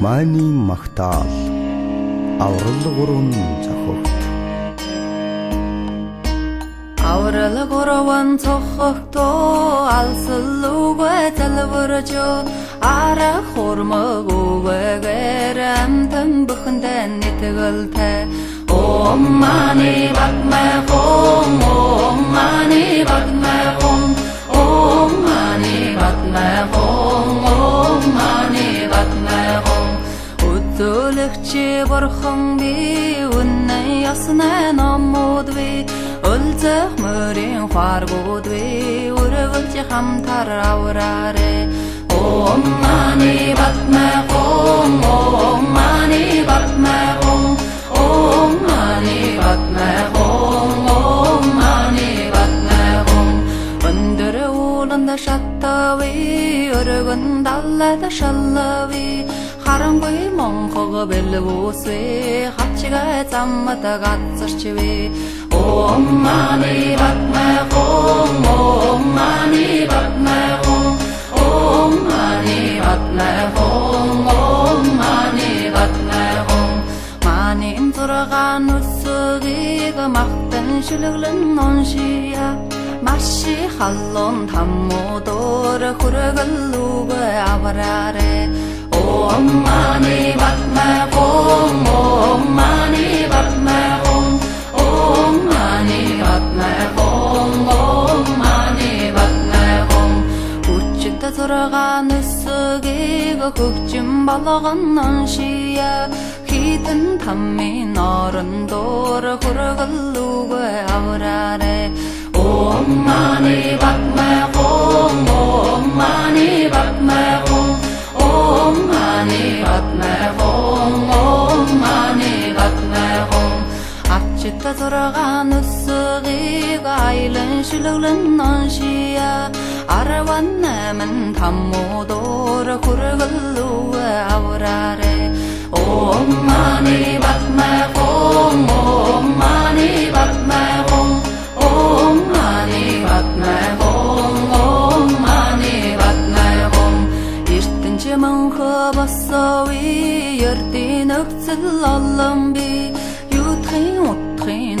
Mani Mahtal Auralagurun Tsokhokht Auralagurun Tsokhokto Alsalluwe Talvarjo Ara Khurmaguwe Geramtan Bukhandan Nitgalte Om Mani Padme Hum Om Mani Padme Hum Om Mani Padme Hum Om Mani Padme Hum Utulikchi barkham bi unna yasna namud bi ulzah murin khargud bi urvulchi hamtar aurare Om Mani Padme Hum Om Mani Padme Hum Om Mani Padme Hum Om Mani Padme Hum Undur ulanda shattavi urgundallada shallavi Harangui mongkhoga bilvusvi Khatchiga zammata gatsarchvi Om Mani Padme Hum Om Mani Padme Hum Om Mani Padme Hum Om Mani Padme Hum Mani turgan ussugiga maqtan shuluglin nonshiya Mashi khallon tammudur khurgalluga avarare Om Mani Padme Hum Om Mani Padme Hum Om Mani Padme Hum Om Mani Padme Hum Uchida turgan usugiga ko'kchim balag'andan shiya Hitin tammi norindur khurgalluga avarare Om Mani Padme Hum Om Mani Padme Hum Om Mani Padme Hum Om Mani Padme Hum Achita turgan ussugiga aylin shuluglin nonshiya Arvanna min tammudur khurgalluga avarare Om Mani Padme Hum Om Mani Padme Hum Om Mani Padme Hum Om Mani Padme Hum Irtinchi mangha bassavi yirtin öksil allambi Yudhin uthin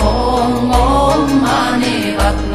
Hum Om Mani Padme Hum